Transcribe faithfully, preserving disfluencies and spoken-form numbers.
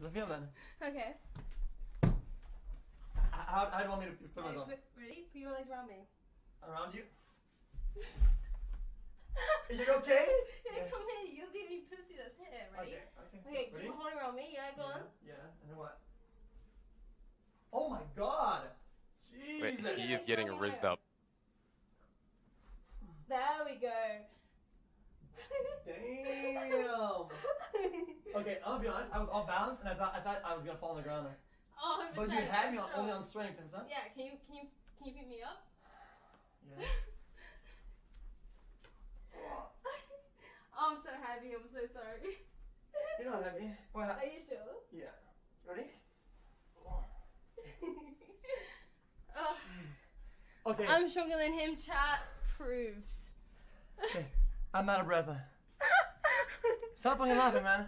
Reveal then. Okay. How, how do you want me to put myself? No, ready? Put your legs around me. Around you? Are you okay? Yeah, come here. You're the only pussy that's here, ready? Okay, okay. Okay, put your horn around me. Yeah, go yeah, on. Yeah, and then what? Oh my god! Jesus! Wait, he is getting rizzed up. There we go. Damn! Okay, I'll be honest. I was off balance and I thought I thought I was gonna fall on the ground. Like, oh, one hundred percent. But you had me on, only on strength, understand? Yeah. Can you can you can you pick me up? Yeah. Oh, I'm so happy. I'm so sorry. You're not happy. What ha Are you sure? Yeah. Ready? Oh. Okay. I'm stronger than him. Chat proved. Okay. I'm out of breath. Stop fucking laughing, man.